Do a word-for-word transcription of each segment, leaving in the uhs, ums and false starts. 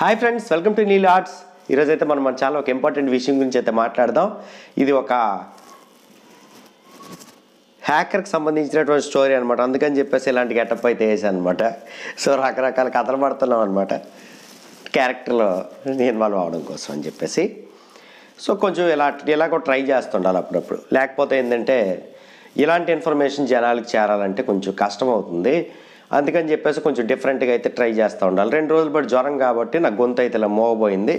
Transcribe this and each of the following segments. Hi friends, welcome to Neel arts. ఈరోజైతే మనం మన చాలా ఒక ఇంపార్టెంట్ విషయం గురించి అయితే మాట్లాడదాం. ఇది ఒక హ్యాకర్కి సంబంధించినటువంటి స్టోరీ అనమాట. అందుకని చెప్పేసి ఇలాంటి గెటప్ అయితే వేసాను అనమాట. సో రకరకాల కథలు పడుతున్నాం అనమాట, క్యారెక్టర్లో ఇన్వాల్వ్ అవడం కోసం అని చెప్పేసి. సో కొంచెం ఇలా ఇలాగో ట్రై చేస్తుండాలి అప్పుడప్పుడు, లేకపోతే ఏంటంటే ఇలాంటి ఇన్ఫర్మేషన్ జనాలకు చేరాలంటే కొంచెం కష్టం అవుతుంది. అందుకని చెప్పేసి కొంచెం డిఫరెంట్గా అయితే ట్రై చేస్తూ ఉండాలి. రెండు రోజులు బట్టి జ్వరం కాబట్టి నా గొంతు అయితే ఇలా మోగబోయింది.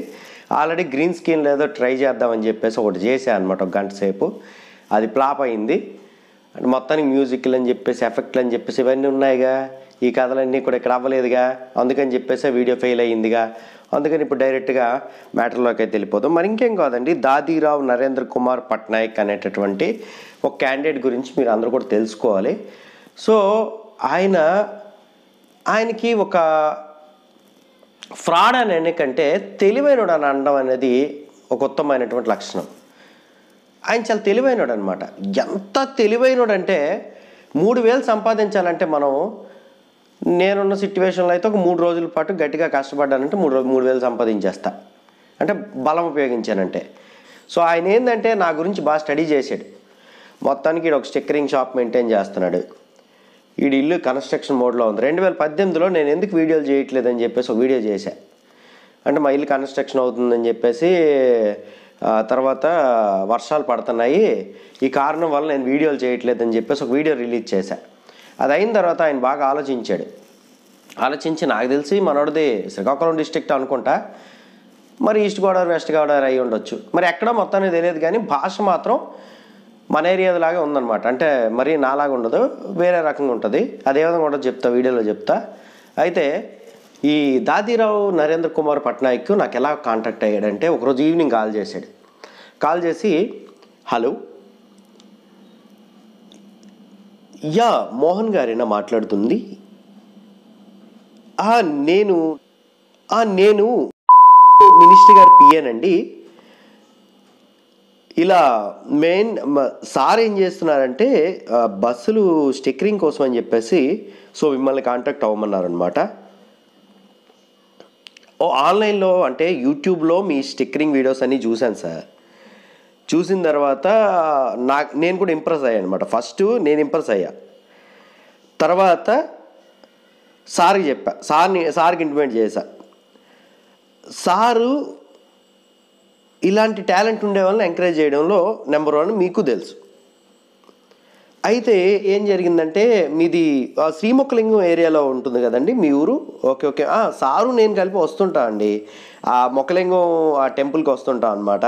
ఆల్రెడీ గ్రీన్ స్క్రీన్ లేదో ట్రై చేద్దామని చెప్పేసి ఒకటి చేశాను అనమాట, ఒక గంట సేపు. అది ఫ్లాప్ అయింది. అంటే మొత్తానికి మ్యూజిక్లు అని చెప్పేసి, ఎఫెక్ట్లు అని చెప్పేసి ఇవన్నీ ఉన్నాయిగా, ఈ కథలన్నీ కూడా ఇక్కడ అవ్వలేదుగా. అందుకని చెప్పేసి వీడియో ఫెయిల్ అయ్యిందిగా. అందుకని ఇప్పుడు డైరెక్ట్గా మ్యాటర్లోకి అయితే వెళ్ళిపోతాం. మరి ఇంకేం కాదండి, దాదీరావు నరేంద్ర కుమార్ పట్నాయక్ అనేటటువంటి ఒక క్యాండిడేట్ గురించి మీరు అందరూ కూడా తెలుసుకోవాలి. సో ఆయన ఆయనకి ఒక ఫ్రాడ్ అనే కంటే తెలివైనడు అని అనడం అనేది ఒక ఉత్తమమైనటువంటి లక్షణం. ఆయన చాలా తెలివైనడు అనమాట. ఎంత తెలివైనడు అంటే మూడు వేలు సంపాదించాలంటే మనం, నేనున్న సిచ్యువేషన్లో అయితే ఒక మూడు రోజుల పాటు గట్టిగా కష్టపడ్డానంటే మూడు రోజు మూడు వేలు సంపాదించేస్తా, అంటే బలం ఉపయోగించానంటే. సో ఆయన ఏంటంటే నా గురించి బాగా స్టడీ చేశాడు. మొత్తానికి ఈడు ఒక స్టిక్కరింగ్ షాప్ మెయింటైన్ చేస్తున్నాడు. వీడి ఇల్లు కన్స్ట్రక్షన్ మోడ్లో ఉంది. రెండు వేల పద్దెనిమిదిలో నేను ఎందుకు వీడియోలు చేయట్లేదని చెప్పేసి ఒక వీడియో చేశా. అంటే మా ఇల్లు కన్స్ట్రక్షన్ అవుతుందని చెప్పేసి, తర్వాత వర్షాలు పడుతున్నాయి, ఈ కారణం వల్ల నేను వీడియోలు చేయట్లేదని చెప్పేసి ఒక వీడియో రిలీజ్ చేశా. అది అయిన తర్వాత ఆయన బాగా ఆలోచించాడు. ఆలోచించి నాకు తెలిసి మనోడిది శ్రీకాకుళం డిస్ట్రిక్ట్ అనుకుంటా, మరి ఈస్ట్ గోదావరి వెస్ట్ గోదావరి అయి ఉండొచ్చు, మరి ఎక్కడో మొత్తానికి తెలియదు, కానీ భాష మాత్రం మన ఏరియాలాగే ఉందన్నమాట. అంటే మరి నాలాగా ఉండదు, వేరే రకంగా ఉంటుంది. అదేవిధంగా కూడా చెప్తా, వీడియోలో చెప్తా. అయితే ఈ దాదీరావు నరేంద్ర కుమార్ పట్నాయక్ నాకు ఎలా కాంటాక్ట్ అయ్యాడంటే, ఒకరోజు ఈవినింగ్ కాల్ చేశాడు. కాల్ చేసి, హలో యా మోహన్ గారేనా మాట్లాడుతుంది? నేను నేను మినిస్టర్ గారి పిఏనండి. ఇలా మెయిన్ సార్ ఏం చేస్తున్నారంటే బస్సులు స్టిక్కరింగ్ కోసం అని చెప్పేసి, సో మిమ్మల్ని కాంటాక్ట్ అవ్వమన్నారనమాట. ఓ ఆన్లైన్లో అంటే యూట్యూబ్లో మీ స్టిక్కరింగ్ వీడియోస్ అన్నీ చూశాను సార్. చూసిన తర్వాత నా నేను కూడా ఇంప్రెస్ అయ్యా అనమాట. ఫస్ట్ నేను ఇంప్రెస్ అయ్యా, తర్వాత సార్కి చెప్పా, సార్ని సార్కి ఇంటిమేట్ చేశా. సారు ఇలాంటి టాలెంట్ ఉండే వాళ్ళని ఎంకరేజ్ చేయడంలో నెంబర్ వన్ మీకు తెలుసు. అయితే ఏం జరిగిందంటే, మీది శ్రీముఖలింగం ఏరియాలో ఉంటుంది కదండి మీ ఊరు? ఓకే ఓకే, సారు నేను కలిపి వస్తుంటా అండి, ఆ ముఖలింగం ఆ టెంపుల్కి వస్తుంటా అనమాట.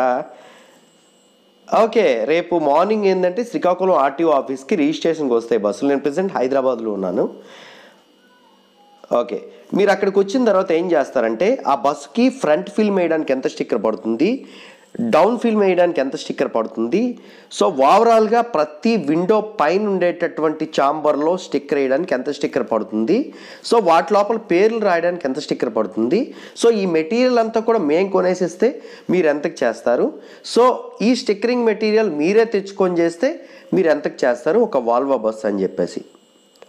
ఓకే, రేపు మార్నింగ్ ఏంటంటే శ్రీకాకుళం ఆర్టీఓ ఆఫీస్కి రిజిస్ట్రేషన్కి వస్తాయి బస్సులు. నేను ప్రజెంట్ హైదరాబాద్లో ఉన్నాను. ఓకే, మీరు అక్కడికి వచ్చిన తర్వాత ఏం చేస్తారంటే, ఆ బస్కి ఫ్రంట్ ఫిల్మ్ వేయడానికి ఎంత స్టిక్కర్ పడుతుంది, డౌన్ ఫిల్మ్ వేయడానికి ఎంత స్టిక్కర్ పడుతుంది, సో ఓవరాల్గా ప్రతి విండో పైన ఉండేటటువంటి ఛాంబర్లో స్టిక్కర్ వేయడానికి ఎంత స్టిక్కర్ పడుతుంది, సో వాటి లోపల పేర్లు రాయడానికి ఎంత స్టిక్కర్ పడుతుంది, సో ఈ మెటీరియల్ అంతా కూడా మేము కొనేసేస్తే మీరు ఎంతకు చేస్తారు, సో ఈ స్టిక్కరింగ్ మెటీరియల్ మీరే తెచ్చుకొని చేస్తే మీరు ఎంతకు చేస్తారు ఒక వాల్వో బస్ అని చెప్పేసి.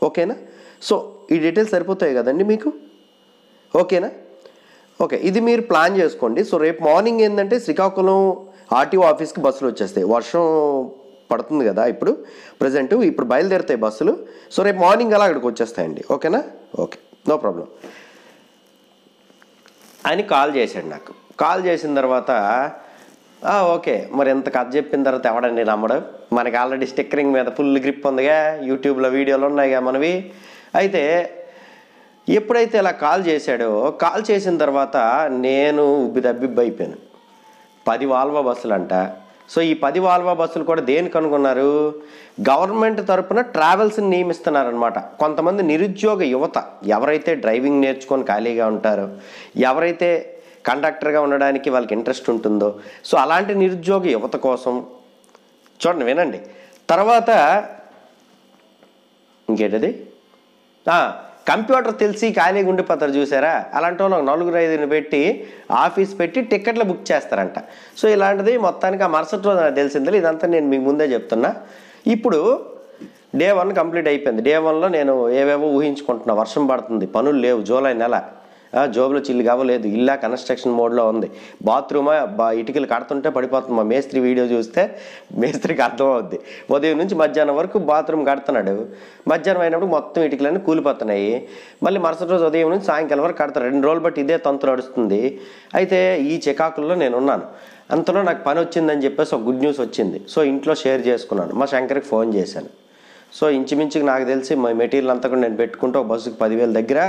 ఓకేనా? సో ఈ డీటెయిల్స్ సరిపోతాయి కదండి మీకు? ఓకేనా? ఓకే, ఇది మీరు ప్లాన్ చేసుకోండి. సో రేపు మార్నింగ్ ఏంటంటే శ్రీకాకుళం ఆర్టీఓ ఆఫీస్కి బస్సులు వచ్చేస్తాయి. వర్షం పడుతుంది కదా ఇప్పుడు ప్రజెంటు, ఇప్పుడు బయలుదేరుతాయి బస్సులు. సో రేపు మార్నింగ్ అలా అక్కడికి వచ్చేస్తాయండి. ఓకేనా? Okay, no problem. ఆయన కాల్ చేశాడు నాకు. కాల్ చేసిన తర్వాత ఓకే, మరి ఎంత కథ చెప్పిన తర్వాత ఎవడండి నమ్మడం? మనకి ఆల్రెడీ స్టిక్కరింగ్ మీద ఫుల్ గ్రిప్ ఉందిగా, యూట్యూబ్లో వీడియోలు ఉన్నాయిగా మనవి. అయితే ఎప్పుడైతే ఇలా కాల్ చేశాడో, కాల్ చేసిన తర్వాత నేను ఉబ్బిదబ్బిబ్బి అయిపోయాను. పది వాల్వా బస్సులు అంట. సో ఈ పది వాల్వా బస్సులు కూడా దేనికి అనుకున్నారు? గవర్నమెంట్ తరఫున ట్రావెల్స్ని నియమిస్తున్నారనమాట. కొంతమంది నిరుద్యోగ యువత ఎవరైతే డ్రైవింగ్ నేర్చుకొని ఖాళీగా ఉంటారో, ఎవరైతే కండక్టర్గా ఉండడానికి వాళ్ళకి ఇంట్రెస్ట్ ఉంటుందో, సో అలాంటి నిరుద్యోగ యువత కోసం చూడండి, వినండి. తర్వాత ఇంకేంటది, కంప్యూటర్ తెలిసి ఖాళీగా ఉండిపోతారు చూసారా, అలాంటి వాళ్ళు ఒక నలుగురు ఐదుని పెట్టి ఆఫీస్ పెట్టి టికెట్లు బుక్ చేస్తారంట. సో ఇలాంటిది మొత్తానికి ఆ మరుసటి రోజు నాకు తెలిసింది. ఇదంతా నేను మీకు ముందే చెప్తున్నా. ఇప్పుడు డే వన్ కంప్లీట్ అయిపోయింది. డే వన్లో నేను ఏవేవో ఊహించుకుంటున్నా. వర్షం పడుతుంది, పనులు లేవు, జూలై నెల, జోబులో చిల్లు కావలేదు, ఇల్లా కన్స్ట్రక్షన్ మోడ్లో ఉంది, బాత్రూమా ఇటుకలు కడుతుంటే పడిపోతుంది. మా మేస్త్రి వీడియో చూస్తే మేస్త్రికి అర్థమవుద్ది, ఉదయం నుంచి మధ్యాహ్నం వరకు బాత్రూమ్ కడుతున్నాడు, మధ్యాహ్నం అయినప్పుడు మొత్తం ఇటుకలన్నీ కూలిపోతున్నాయి, మళ్ళీ మరుసటి రోజు ఉదయం నుంచి సాయంకాలం వరకు కడతారు, రెండు రోజులు బట్టి ఇదే తంతు నడుస్తుంది. అయితే ఈ చికాకుల్లో నేను ఉన్నాను, అంతలో నాకు పని వచ్చిందని చెప్పేసి ఒక గుడ్ న్యూస్ వచ్చింది. సో ఇంట్లో షేర్ చేసుకున్నాను, మా శంకర్కి ఫోన్ చేశాను. సో ఇంచుమించుకు నాకు తెలిసి మా మెటీరియల్ అంతా కూడా నేను పెట్టుకుంటే ఒక బస్సుకి పదివేల దగ్గర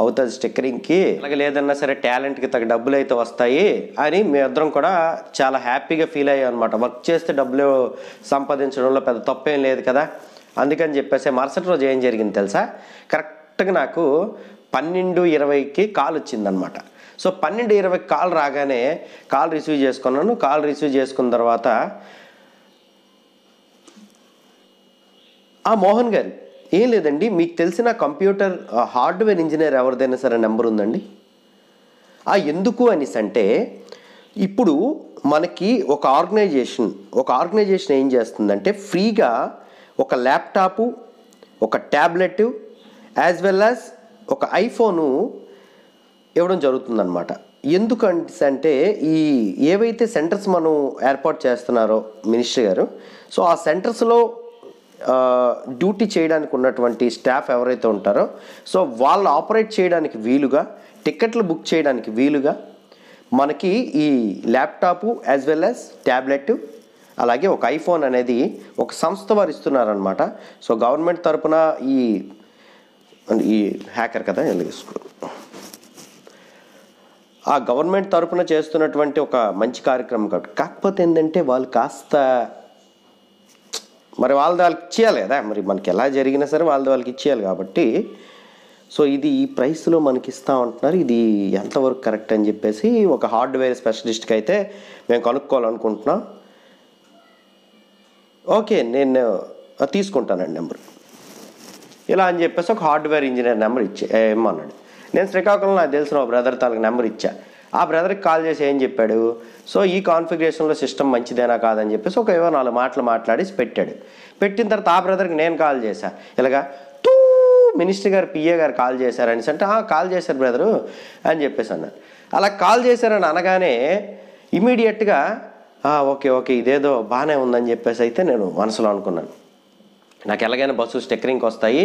అవుతుంది స్టిక్కరింగ్కి, అలాగే లేదన్నా సరే టాలెంట్కి తగ్గ డబ్బులు అయితే వస్తాయి అని మేమిద్దరం కూడా చాలా హ్యాపీగా ఫీల్ అయ్యాం అనమాట. వర్క్ చేస్తే డబ్బులు సంపాదించడంలో పెద్ద తప్పేం లేదు కదా, అందుకని చెప్పేసి మరుసటి రోజు ఏం జరిగింది తెలుసా, కరెక్ట్గా నాకు పన్నెండు ఇరవైకి కాల్ వచ్చిందనమాట. సో పన్నెండు ఇరవై కాల్ రాగానే కాల్ రిసీవ్ చేసుకున్నాను. కాల్ రిసీవ్ చేసుకున్న తర్వాత ఆ మోహన్ గారు, ఏం లేదండి మీకు తెలిసిన కంప్యూటర్ హార్డ్వేర్ ఇంజనీర్ ఎవరిదైనా సరే నెంబర్ ఉందండి. ఆ ఎందుకు అనేసి అంటే, ఇప్పుడు మనకి ఒక ఆర్గనైజేషన్ ఒక ఆర్గనైజేషన్ ఏం చేస్తుందంటే ఫ్రీగా ఒక ల్యాప్టాపు, ఒక ట్యాబ్లెట్, యాజ్ వెల్ యాజ్ ఒక ఐఫోను ఇవ్వడం జరుగుతుందన్నమాట. ఎందుకంటే ఈ ఏవైతే సెంటర్స్ మనం ఏర్పాటు చేస్తున్నారో మినిస్టర్ గారు, సో ఆ సెంటర్స్లో డ్యూటీ చేయడానికి ఉన్నటువంటి స్టాఫ్ ఎవరైతే ఉంటారో, సో వాళ్ళు ఆపరేట్ చేయడానికి వీలుగా, టికెట్లు బుక్ చేయడానికి వీలుగా మనకి ఈ laptop as well as tablet అలాగే ఒక ఐఫోన్ అనేది ఒక సంస్థ వారు ఇస్తున్నారనమాట. సో గవర్నమెంట్ తరఫున ఈ ఈ హ్యాకర్ కదా తెలుసుకో, ఆ గవర్నమెంట్ తరఫున చేస్తున్నటువంటి ఒక మంచి కార్యక్రమం కాబట్టి. కాకపోతే ఏంటంటే వాళ్ళు కాస్త మరి వాళ్ళది వాళ్ళకి ఇచ్చేయాలి కదా, మరి మనకి ఎలా జరిగినా సరే వాళ్ళది వాళ్ళకి ఇచ్చేయాలి కాబట్టి, సో ఇది ఈ ప్రైస్లో మనకి ఇస్తాం అంటున్నారు, ఇది ఎంతవరకు కరెక్ట్ అని చెప్పేసి ఒక హార్డ్వేర్ స్పెషలిస్ట్కి అయితే మేము కనుక్కోవాలనుకుంటున్నాం. ఓకే నేను తీసుకుంటానండి నెంబర్ ఇలా అని చెప్పేసి ఒక హార్డ్వేర్ ఇంజనీర్ నెంబర్ ఇచ్చే ఏమన్నాడు. నేను శ్రీకాకుళంలో నాకు తెలిసిన ఒక బ్రదర్ తాలకు నెంబర్ ఇచ్చా, ఆ బ్రదర్కి కాల్ చేసి ఏం చెప్పాడు, సో ఈ కాన్ఫిగరేషన్లో సిస్టమ్ మంచిదేనా కాదని చెప్పేసి ఒక ఏవో నాలుగు మాటలు మాట్లాడేసి పెట్టాడు. పెట్టిన తర్వాత ఆ బ్రదర్కి నేను కాల్ చేశా, ఇలాగా తూ మినిస్టర్ గారు పిఏ గారు కాల్ చేశారు అనేసి అంటే, కాల్ చేశారు బ్రదరు అని చెప్పేసి అన్నాను. అలా కాల్ చేశారని అనగానే ఇమీడియట్గా ఓకే ఓకే ఇదేదో బాగానే ఉందని చెప్పేసి అయితే నేను మనసులో అనుకున్నాను, నాకు ఎలాగైనా బస్సులు స్టిక్కరింగ్కి వస్తాయి.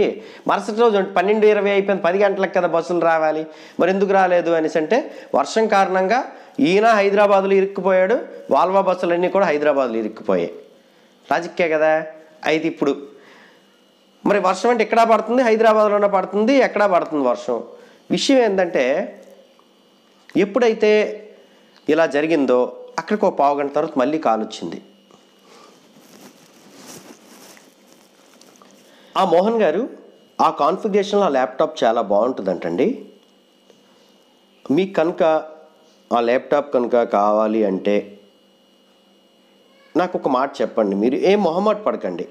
మరుసటి రోజు పన్నెండు ఇరవై అయిపోయింది, పది గంటలకు కదా బస్సులు రావాలి, మరి ఎందుకు రాలేదు అనేసి అంటే, వర్షం కారణంగా ఈయన హైదరాబాద్లో ఇరుక్కుపోయాడు, వాల్వా బస్సులన్నీ కూడా హైదరాబాద్లో ఇరుక్కుపోయాయి. లాజిక్కే కదా. అయితే ఇప్పుడు మరి వర్షం అంటే ఎక్కడా పడుతుంది, హైదరాబాద్లోనే పడుతుంది, ఎక్కడా పడుతుంది వర్షం. విషయం ఏంటంటే ఎప్పుడైతే ఇలా జరిగిందో అక్కడికి ఒక పావు గంట తర్వాత మళ్ళీ కాల్ వచ్చింది. ఆ మోహన్ గారు, ఆ కాన్ఫిగరేషన్లో ఆ ల్యాప్టాప్ చాలా బాగుంటుందంటండి, మీకు కనుక ఆ ల్యాప్టాప్ కనుక కావాలి అంటే నాకు ఒక మాట చెప్పండి, మీరు ఏం మొహమాట పడకండి,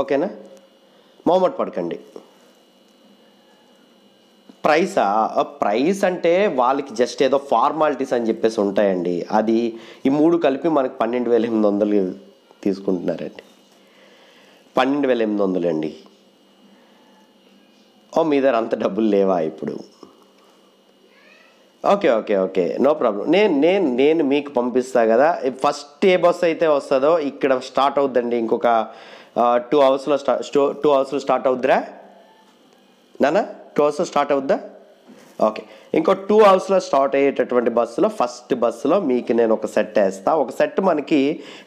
ఓకేనా, మొహమాట పడకండి. ప్రైసా, ప్రైస్ అంటే వాళ్ళకి జస్ట్ ఏదో ఫార్మాలిటీస్ అని చెప్పేసి ఉంటాయండి, అది ఈ మూడు కలిపి మనకు పన్నెండు వేల ఎనిమిది వందలు తీసుకుంటున్నారండి, పన్నెండు వేల ఎనిమిది వందలు అండి. ఓ మీ దగ్గర అంత డబ్బులు లేవా ఇప్పుడు, okay okay okay no problem, నేను నేను నేను మీకు పంపిస్తా కదా, ఫస్ట్ ఏ బస్ అయితే వస్తుందో ఇక్కడ స్టార్ట్ అవుద్దండి, ఇంకొక టూ అవర్స్లో స్టార్ట్ స్టో టూ అవర్స్లో స్టార్ట్ అవుద్దిరా నానా, టూ అవర్స్లో స్టార్ట్ అవుద్దా, ఓకే ఇంకో టూ అవర్స్లో స్టార్ట్ అయ్యేటటువంటి బస్సులో ఫస్ట్ బస్సులో మీకు నేను ఒక సెట్ వేస్తా, ఒక సెట్ మనకి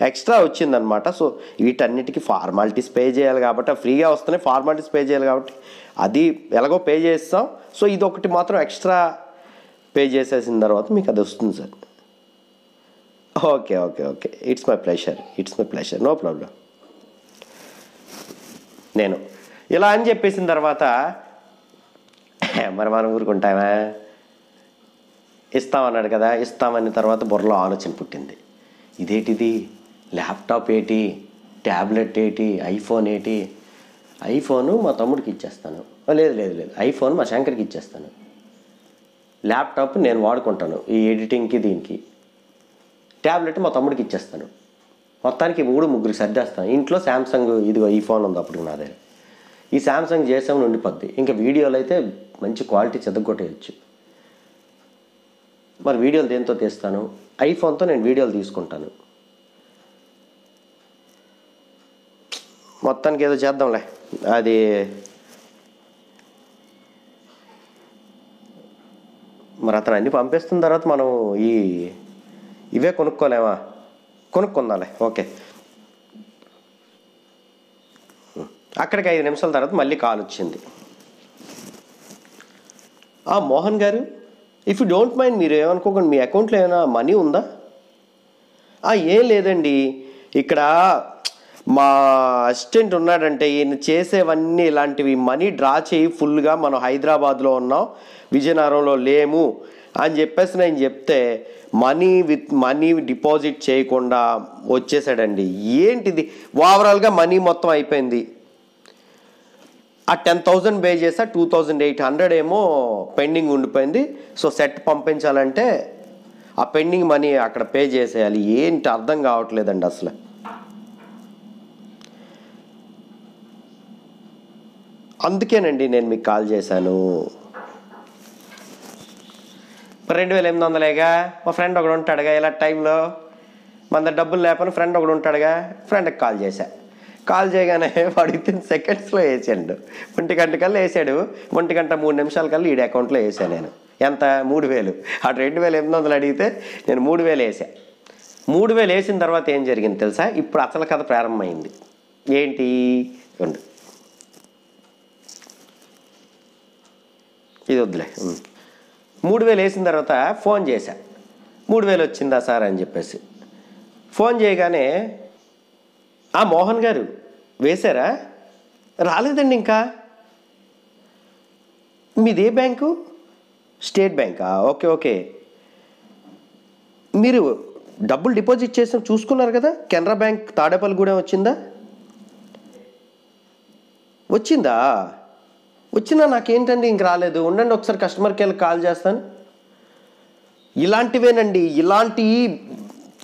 ఎక్స్ట్రా వచ్చిందనమాట. సో వీటన్నిటికీ ఫార్మాలిటీస్ పే చేయాలి కాబట్టి, ఫ్రీగా వస్తున్నాయి ఫార్మాలిటీస్ పే చేయాలి కాబట్టి అది ఎలాగో పే చేస్తాం, సో ఇది ఒకటి మాత్రం ఎక్స్ట్రా పే చేసేసిన తర్వాత మీకు అది వస్తుంది sir. Okay okay okay it's my pleasure, it's my pleasure no problem. నేను ఇలా అని చెప్పేసిన తర్వాత మరి మనం ఊరుకుంటామా, ఇస్తామన్నాడు కదా, ఇస్తామన్న తర్వాత బుర్రలో ఆలోచన పుట్టింది, ఇదేంటిది ల్యాప్టాప్ ఏంటి, ట్యాబ్లెట్ ఏంటి, ఐఫోన్ ఏంటి, ఐఫోను మా తమ్ముడికి ఇచ్చేస్తాను, లేదు లేదు లేదు ఐఫోన్ మా శంకర్కి ఇచ్చేస్తాను, ల్యాప్టాప్ నేను వాడుకుంటాను ఈ ఎడిటింగ్కి దీనికి, ట్యాబ్లెట్ మా తమ్ముడికి ఇచ్చేస్తాను, మొత్తానికి మూడు ముగ్గురికి సర్దేస్తాను. ఇంట్లో శాంసంగ్ ఇదిగో ఈ ఫోన్ ఉంది అప్పుడు నా దగ్గర, ఈ శాంసంగ్ చేసామని ఉండిపోద్ది, ఇంకా వీడియోలు అయితే మంచి క్వాలిటీ చదువుకోటేయచ్చు, మరి వీడియోలు దేంతో తీస్తాను? ఐఫోన్తో నేను వీడియోలు తీసుకుంటాను. మొత్తానికి ఏదో చేద్దాంలే. అది మరి అతను అన్నీ పంపిస్తున్న తర్వాత మనం ఈ ఇవే కొనుక్కోలేమా? కొనుక్కుందాలే. ఓకే, అక్కడికి ఐదు నిమిషాల తర్వాత మళ్ళీ కాల్ వచ్చింది. ఆ మోహన్ గారు, ఇఫ్ యూ డోంట్ మైండ్, మీరు ఏమనుకోకండి, మీ అకౌంట్లో ఏమైనా మనీ ఉందా? ఏం లేదండి, ఇక్కడ మా అసిస్టెంట్ ఉన్నాడంటే ఈయన చేసేవన్నీ ఇలాంటివి, మనీ డ్రా చేయి ఫుల్గా, మనం హైదరాబాద్లో ఉన్నాం, విజయనగరంలో లేము అని చెప్పేసి నేను చెప్తే మనీ విత్ మనీ డిపాజిట్ చేయకుండా వచ్చేసాడండి. ఏంటిది? ఓవరాల్గా మనీ మొత్తం అయిపోయింది. ఆ టెన్ థౌజండ్ పే చేసా, టూ థౌజండ్ ఎయిట్ హండ్రెడ్ ఏమో పెండింగ్ ఉండిపోయింది. సో సెట్ పంపించాలంటే ఆ పెండింగ్ మనీ అక్కడ పే చేసేయాలి. ఏంటి అర్థం కావట్లేదండి అసలు. అందుకేనండి నేను మీకు కాల్ చేశాను. రెండు వేల ఎనిమిది వందలేగా, మా ఫ్రెండ్ ఒకడు ఉంటాడుగా ఇలా టైంలో, మన డబ్బులు లేపని ఫ్రెండ్ ఒకడు ఉంటాడుగా, ఫ్రెండ్కి కాల్ చేశా. కాల్ చేయగానే వాడు విత్ ఇన్ సెకండ్స్లో వేసాడు. ఒంటి గంట కల్లా వేసాడు. ఒంటి గంట మూడు నిమిషాల కల్లా వీడి అకౌంట్లో వేసాను నేను. ఎంత? మూడు వేలు. అటు రెండు వేల ఎనిమిది వందలు అడిగితే నేను మూడు వేలు వేసా. మూడు వేలు వేసిన తర్వాత ఏం జరిగింది తెలుసా? ఇప్పుడు అసలు కథ ప్రారంభమైంది. ఏంటి? ఇది వద్దులే. మూడు వేలు వేసిన తర్వాత ఫోన్ చేశా. మూడు వేలు వచ్చిందా సార్ అని చెప్పేసి ఫోన్ చేయగానే, ఆ మోహన్ గారు వేశారా? రాలేదండి ఇంకా. మీదే బ్యాంకు? స్టేట్ బ్యాంకా? Okay okay. మీరు డబ్బులు డిపాజిట్ చేసిన చూసుకున్నారు కదా, కెనరా బ్యాంక్ తాడేపల్లిగూడెం వచ్చిందా? వచ్చిందా? వచ్చినా నాకేంటండి ఇంక రాలేదు. ఉండండి ఒకసారి కస్టమర్ కేర్కి కాల్ చేస్తాను. ఇలాంటివేనండి, ఇలాంటి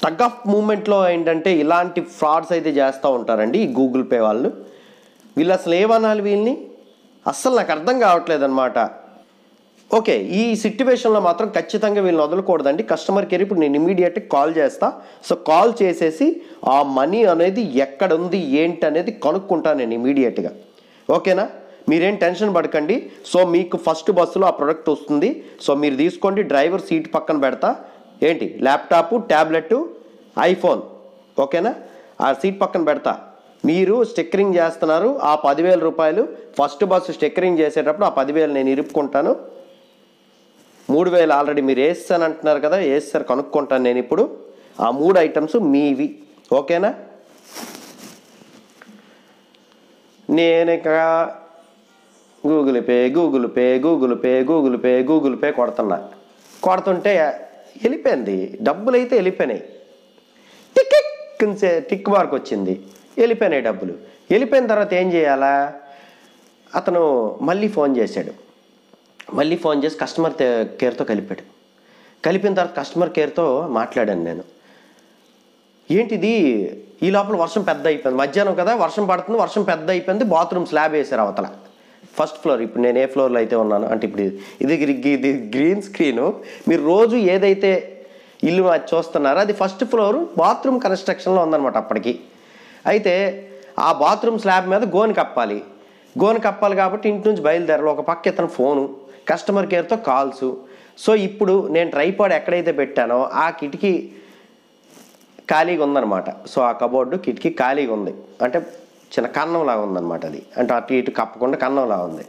టగ్ ఆఫ్ మూమెంట్లో ఏంటంటే ఇలాంటి ఫ్రాడ్స్ అయితే చేస్తూ ఉంటారండి ఈ గూగుల్ పే వాళ్ళు. వీళ్ళు అసలు ఏమనాలి వీళ్ళని? అస్సలు నాకు అర్థం కావట్లేదు అనమాట. ఓకే, ఈ సిట్యువేషన్లో మాత్రం ఖచ్చితంగా వీళ్ళని వదలకూడదండి. కస్టమర్ కేర్ ఇప్పుడు నేను ఇమీడియట్గా కాల్ చేస్తా. సో కాల్ చేసేసి ఆ మనీ అనేది ఎక్కడుంది ఏంటి అనేది కనుక్కుంటాను నేను ఇమీడియట్గా. ఓకేనా? మీరేం టెన్షన్ పడకండి. సో మీకు ఫస్ట్ బస్సులో ఆ ప్రోడక్ట్ వస్తుంది. సో మీరు తీసుకోండి. డ్రైవర్ సీట్ పక్కన పెడతా. ఏంటి? Laptop, tablet, iPhone. ఓకేనా? ఆ సీట్ పక్కన పెడతా. మీరు స్టిక్కరింగ్ చేస్తున్నారు. ఆ పదివేల రూపాయలు ఫస్ట్ బస్సు స్టిక్కరింగ్ చేసేటప్పుడు ఆ పదివేలు నేను ఇరుపుకుంటాను. మూడు వేలు ఆల్రెడీ మీరు వేస్తాను అంటున్నారు కదా, వేస్తారు కనుక్కుంటాను నేను ఇప్పుడు. ఆ మూడు ఐటమ్స్ మీవి. ఓకేనా? నేను ఇక Google Pay Google Pay Google Pay Google Pay Google Pay కొడుతున్నా. కొడుతుంటే వెళ్ళిపోయింది. డబ్బులు అయితే వెళ్ళిపోయినాయి. టిక్ కించే టిక్ మార్క్ వచ్చింది. వెళ్ళిపోయినాయి డబ్బులు. వెళ్ళిపోయిన తర్వాత ఏం చేయాలా? అతను మళ్ళీ ఫోన్ చేశాడు. మళ్ళీ ఫోన్ చేసి కస్టమర్ కేర్తో కలిపాడు. కలిపిన తర్వాత కస్టమర్ కేర్తో మాట్లాడాను నేను. ఏంటిది? ఈ లోపల వర్షం పెద్ద అయిపోయింది. మధ్యాహ్నం కదా, వర్షం పడుతుంది, వర్షం పెద్ద అయిపోయింది. బాత్రూమ్ స్లాబ్ వేశారు అవతల ఫస్ట్ ఫ్లోర్. ఇప్పుడు నేను ఏ ఫ్లోర్లో అయితే ఉన్నాను అంటే, ఇప్పుడు ఇది ఇది గ్రీన్ స్క్రీను. మీరు రోజు ఏదైతే ఇల్లు అది చూస్తున్నారో అది ఫస్ట్ ఫ్లోరు బాత్రూమ్ కన్స్ట్రక్షన్లో ఉందన్నమాట అప్పటికి. అయితే ఆ బాత్రూమ్ స్లాబ్ మీద గోను కప్పాలి. గోను కప్పాలి కాబట్టి ఇంటి నుంచి బయలుదేరాలి. ఒక పక్క ఇతను ఫోను, కస్టమర్ కేర్తో కాల్సు. సో ఇప్పుడు నేను ట్రైపాడ్ ఎక్కడైతే పెట్టానో ఆ కిటికీ ఖాళీగా ఉందన్నమాట. సో ఆ కబోర్డు కిటికీ ఖాళీగా ఉంది. అంటే చిన్న కన్నంలాగా ఉందన్నమాట అది. అంటే అటు ఇటు కప్పకుండా కన్నంలాగా ఉంది.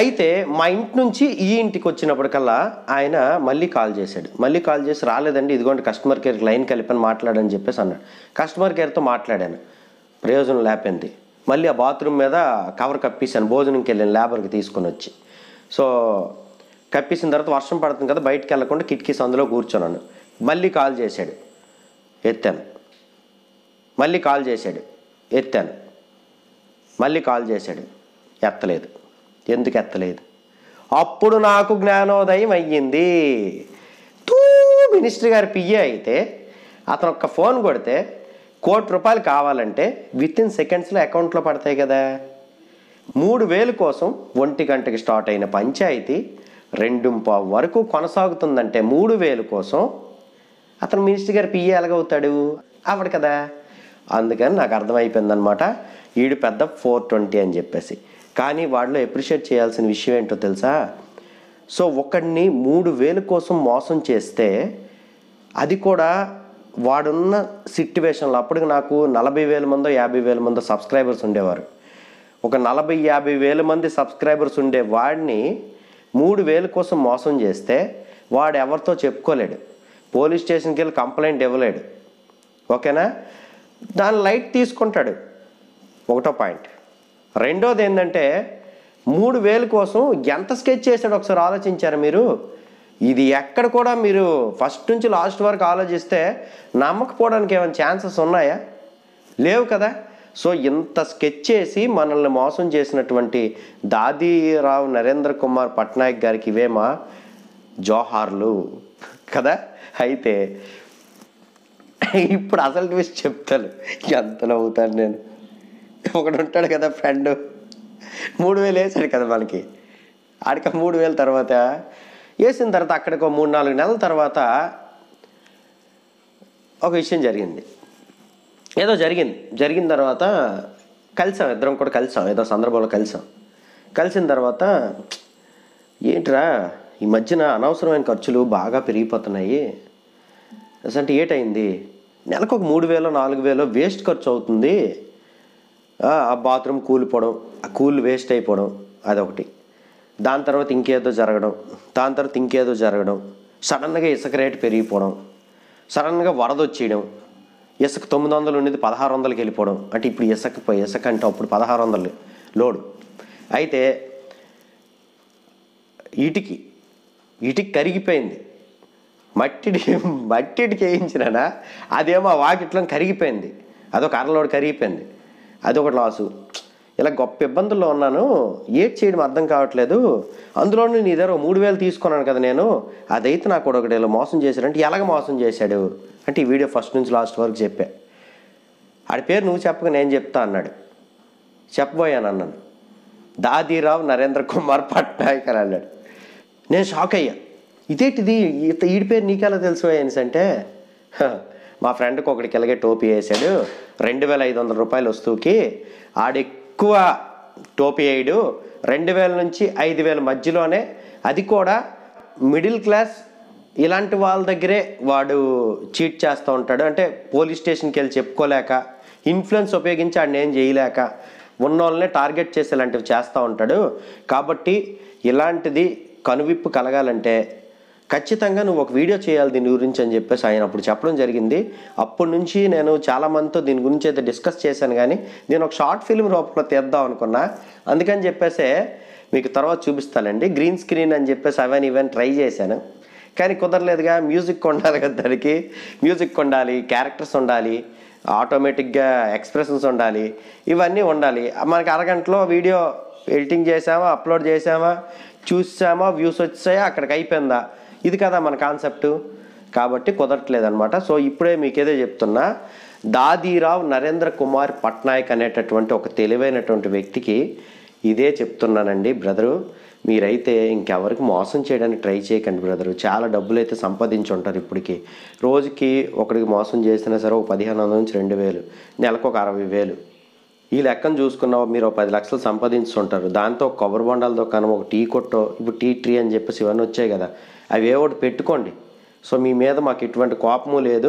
అయితే మా ఇంటి నుంచి ఈ ఇంటికి వచ్చినప్పటికల్లా ఆయన మళ్ళీ కాల్ చేశాడు. మళ్ళీ కాల్ చేసి రాలేదండి, ఇదిగోండి కస్టమర్ కేర్కి లైన్ కలిపని మాట్లాడని చెప్పేసి అన్నాడు. కస్టమర్ కేర్తో మాట్లాడాను. ప్రయోజనం లేపింది. మళ్ళీ ఆ బాత్రూమ్ మీద కవర్ కప్పేసాను. భోజనంకి వెళ్ళాను లేబర్కి తీసుకొని వచ్చి. సో కప్పేసిన తర్వాత వర్షం పడుతుంది కదా, బయటికి వెళ్ళకుండా కిటికీ సందులో కూర్చున్నాను. మళ్ళీ కాల్ చేశాడు. ఎత్తాను. మళ్ళీ కాల్ చేశాడు. ఎత్తాను. మళ్ళీ కాల్ చేశాడు. ఎత్తలేదు. ఎందుకు ఎత్తలేదు? అప్పుడు నాకు జ్ఞానోదయం అయ్యింది. తూ మినిస్టర్ గారి పిఏ అయితే అతను ఒక్క ఫోన్ కొడితే కోటి రూపాయలు కావాలంటే విత్ ఇన్ సెకండ్స్లో అకౌంట్లో పడతాయి కదా. మూడు వేలు కోసం ఒంటి గంటకి స్టార్ట్ అయిన పంచాయతీ రెండుంపావు వరకు కొనసాగుతుందంటే మూడు వేలు కోసం అతను మినిస్టర్ గారు పిఏ ఎలాగవుతాడు అవడు కదా. అందుకని నాకు అర్థమైపోయిందనమాట వీడు పెద్ద ఫోర్ ట్వంటీ అని చెప్పేసి. కానీ వాళ్ళు అప్రిషియేట్ చేయాల్సిన విషయం ఏంటో తెలుసా? సో ఒకడిని మూడు వేలు కోసం మోసం చేస్తే అది కూడా వాడున్న సిట్యువేషన్లో. అప్పటికి నాకు నలభై వేల మందో యాభై వేల మందో సబ్స్క్రైబర్స్ ఉండేవారు. ఒక నలభై యాభై వేల మంది సబ్స్క్రైబర్స్ ఉండే వాడిని మూడు వేల కోసం మోసం చేస్తే వాడు ఎవరితో చెప్పుకోలేడు, పోలీస్ స్టేషన్కి వెళ్ళి కంప్లైంట్ ఇవ్వలేడు, ఓకేనా? దాని లైట్ తీసుకుంటాడు, ఒకటో పాయింట్. రెండోది ఏంటంటే మూడు వేలు కోసం ఎంత స్కెచ్ చేశాడు ఒకసారి ఆలోచించారు మీరు? ఇది ఎక్కడ కూడా మీరు ఫస్ట్ నుంచి లాస్ట్ వరకు ఆలోచిస్తే నమ్మకపోవడానికి ఏమైనా ఛాన్సెస్ ఉన్నాయా? లేవు కదా. సో ఇంత స్కెచ్ చేసి మనల్ని మోసం చేసినటువంటి దాదీరావు నరేంద్ర కుమార్ పట్నాయక్ గారికి ఇవేమా జోహార్లు కదా. అయితే ఇప్పుడు అసలు ట్విస్ట్ చెప్తాను, ఎంతలో అవుతాను నేను. ఒకడు ఉంటాడు కదా ఫ్రెండ్, మూడు వేలు వేసాడు కదా మనకి. ఆడికి మూడు వేల తర్వాత వేసిన తర్వాత అక్కడికి ఒక మూడు నాలుగు నెలల తర్వాత ఒక విషయం జరిగింది, ఏదో జరిగింది. జరిగిన తర్వాత కలిసాం, ఇద్దరం కూడా కలిసాం, ఏదో సందర్భంలో కలిసాం. కలిసిన తర్వాత ఏంట్రా ఈ మధ్యన అనవసరమైన ఖర్చులు బాగా పెరిగిపోతున్నాయి అంటే ఏటైంది, నెలకు ఒక మూడు వేలో నాలుగు వేలో వేస్ట్ ఖర్చు అవుతుంది. ఆ బాత్రూమ్ కూలిపోవడం, ఆ కూల్ వేస్ట్ అయిపోవడం అదొకటి. దాని తర్వాత ఇంకేదో జరగడం, దాని తర్వాత ఇంకేదో జరగడం, సడన్గా ఇసుక రేటు పెరిగిపోవడం, సడన్గా వరద వచ్చేయడం, ఇసుక తొమ్మిది వందలు ఉండేది పదహారు వందలకి వెళ్ళిపోవడం. అంటే ఇప్పుడు ఇసుక ఇసుక అంటే అప్పుడు పదహారు వందలు లోడు. అయితే ఇటికి ఇటికి కరిగిపోయింది, మట్టిడి మట్టిడికి వేయించినా అదేమో వాకిట్లో కరిగిపోయింది, అదొక అరలోడు కరిగిపోయింది, అదొక లాసు. ఇలా గొప్ప ఇబ్బందుల్లో ఉన్నాను, ఏం చేయడం అర్థం కావట్లేదు. అందులో నేను ఇద్దరు మూడు వేలు తీసుకున్నాను కదా నేను, అదైతే నాకు కూడా ఒకటి ఇలా మోసం చేశాడంటే ఎలాగ మోసం చేశాడు అంటే ఈ వీడియో ఫస్ట్ నుంచి లాస్ట్ వరకు చెప్పా. ఆడి పేరు నువ్వు చెప్పక నేను చెప్తా అన్నాడు, చెప్పబోయాను అన్నాను. దాదీరావు నరేంద్ర కుమార్ పట్నాయక్ అని అన్నాడు. నేను షాక్ అయ్యా, ఇదేంటిది వీడి పేరు నీకెలా తెలుసు అనేసి అంటే, మా ఫ్రెండ్కి ఒకడికి ఇలాగే టోపీ వేసాడు, రెండు వేల ఐదు వందల రూపాయల వస్తువుకి ఆడి ఎక్కువ టోపీ వేయడు, రెండు వేల నుంచి ఐదు వేల మధ్యలోనే, అది కూడా మిడిల్ క్లాస్ ఇలాంటి వాళ్ళ దగ్గరే వాడు చీట్ చేస్తూ ఉంటాడు. అంటే పోలీస్ స్టేషన్కి వెళ్ళి చెప్పుకోలేక, ఇన్ఫ్లుయెన్స్ ఉపయోగించి ఆడిని ఏం చేయలేక, ఉన్నోళ్ళనే టార్గెట్ చేసి ఇలాంటివి చేస్తూ ఉంటాడు. కాబట్టి ఇలాంటిది కనువిప్పు కలగాలంటే ఖచ్చితంగా నువ్వు ఒక వీడియో చేయాలి దీని గురించి అని చెప్పేసి ఆయన అప్పుడు చెప్పడం జరిగింది. అప్పటి నుంచి నేను చాలామందితో దీని గురించి అయితే డిస్కస్ చేశాను, కానీ నేను ఒక షార్ట్ ఫిల్మ్ రూపంలో తీద్దాం అనుకున్నా. అందుకని చెప్పేసి మీకు తర్వాత చూపిస్తానండి. గ్రీన్ స్క్రీన్ అని చెప్పేసి అవన్నీ ఇవన్నీ ట్రై చేశాను, కానీ కుదరలేదుగా. మ్యూజిక్ ఉండాలి కదా, దానికి మ్యూజిక్ ఉండాలి, క్యారెక్టర్స్ ఉండాలి, ఆటోమేటిక్గా ఎక్స్ప్రెషన్స్ ఉండాలి, ఇవన్నీ ఉండాలి. మనకి అరగంటలో వీడియో ఎడిటింగ్ చేసామా, అప్లోడ్ చేసామా, చూసామా, వ్యూస్ వచ్చాయా, అక్కడికి అయిపోయిందా, ఇది కదా మన కాన్సెప్టు. కాబట్టి కుదరట్లేదనమాట. సో ఇప్పుడే మీకేదో చెప్తున్నా, దాదీరావు నరేంద్ర కుమార్ పట్నాయక్ అనేటటువంటి ఒక తెలివైనటువంటి వ్యక్తికి ఇదే చెప్తున్నానండి, బ్రదరు మీరైతే ఇంకెవరికి మోసం చేయడానికి ట్రై చేయకండి బ్రదరు. చాలా డబ్బులు అయితే సంపాదించి ఉంటారు ఇప్పటికి. రోజుకి ఒకరికి మోసం చేసినా సరే ఒక పదిహేను వందల నుంచి రెండు వేలు, నెలకు ఒక అరవై వేలు, ఈ లెక్కను చూసుకున్నా మీరు పది లక్షలు సంపాదించుంటారు. దాంతో కొబ్బరి బొండాలతో కానీ ఒక టీ కొట్టో, ఇప్పుడు టీ ట్రీ అని చెప్పేసి ఇవన్నీ వచ్చాయి కదా, అవి ఏవోటి పెట్టుకోండి. సో మీ మీద మాకు ఎటువంటి కోపము లేదు,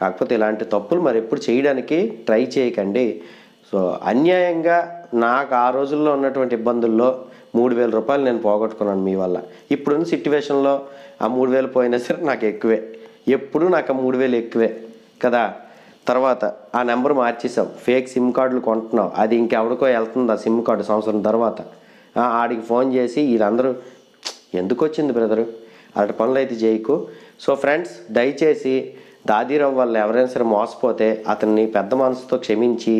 కాకపోతే ఇలాంటి తప్పులు మరి ఎప్పుడు చేయడానికి ట్రై చేయకండి. సో అన్యాయంగా నాకు ఆ రోజుల్లో ఉన్నటువంటి ఇబ్బందుల్లో మూడు వేల రూపాయలు నేను పోగొట్టుకున్నాను మీ వల్ల. ఇప్పుడున్న సిట్యువేషన్లో ఆ మూడు వేలు పోయినా సరే నాకు ఎక్కువే, ఎప్పుడు నాకు ఆ మూడు వేలు ఎక్కువే కదా. తర్వాత ఆ నెంబర్ మార్చేసావు, ఫేక్ సిమ్ కార్డులు కొంటున్నావు, అది ఇంకెవరికో వెళ్తుంది ఆ సిమ్ కార్డు సంవత్సరం తర్వాత. ఆడికి ఫోన్ చేసి వీళ్ళందరూ ఎందుకు వచ్చింది బ్రదరు, అలాంటి పనులు అయితే చేయకు. సో ఫ్రెండ్స్, దయచేసి దాదీరావు వాళ్ళు ఎవరైనా సరే మోసపోతే అతన్ని పెద్ద మనసుతో క్షమించి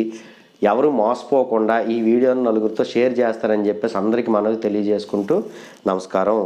ఎవరు మోసపోకుండా ఈ వీడియోను నలుగురితో షేర్ చేస్తారని చెప్పేసి అందరికీ మనవి తెలియజేసుకుంటూ నమస్కారం.